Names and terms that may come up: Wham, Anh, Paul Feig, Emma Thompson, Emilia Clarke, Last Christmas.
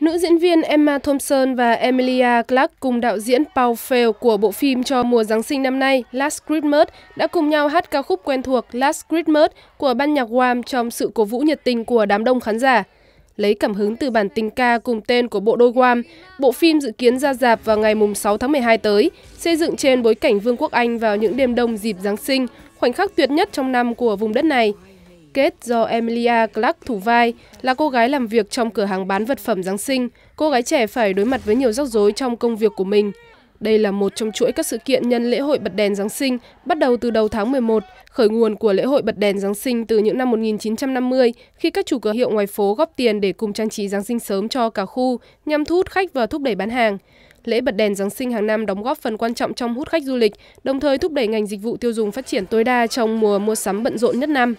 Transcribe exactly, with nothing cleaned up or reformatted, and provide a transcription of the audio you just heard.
Nữ diễn viên Emma Thompson và Emilia Clarke cùng đạo diễn Paul Feig của bộ phim cho mùa Giáng sinh năm nay Last Christmas đã cùng nhau hát ca khúc quen thuộc Last Christmas của ban nhạc Wham trong sự cổ vũ nhiệt tình của đám đông khán giả. Lấy cảm hứng từ bản tình ca cùng tên của bộ đôi Wham, bộ phim dự kiến ra rạp vào ngày sáu tháng mười hai tới, xây dựng trên bối cảnh Vương quốc Anh vào những đêm đông dịp Giáng sinh, khoảnh khắc tuyệt nhất trong năm của vùng đất này. Kate, do Emilia Clarke thủ vai, là cô gái làm việc trong cửa hàng bán vật phẩm Giáng sinh. Cô gái trẻ phải đối mặt với nhiều rắc rối trong công việc của mình. Đây là một trong chuỗi các sự kiện nhân lễ hội bật đèn Giáng sinh bắt đầu từ đầu tháng mười một, khởi nguồn của lễ hội bật đèn Giáng sinh từ những năm một nghìn chín trăm năm mươi, khi các chủ cửa hiệu ngoài phố góp tiền để cùng trang trí Giáng sinh sớm cho cả khu nhằm thu hút khách và thúc đẩy bán hàng. Lễ bật đèn Giáng sinh hàng năm đóng góp phần quan trọng trong hút khách du lịch, đồng thời thúc đẩy ngành dịch vụ tiêu dùng phát triển tối đa trong mùa mua sắm bận rộn nhất năm.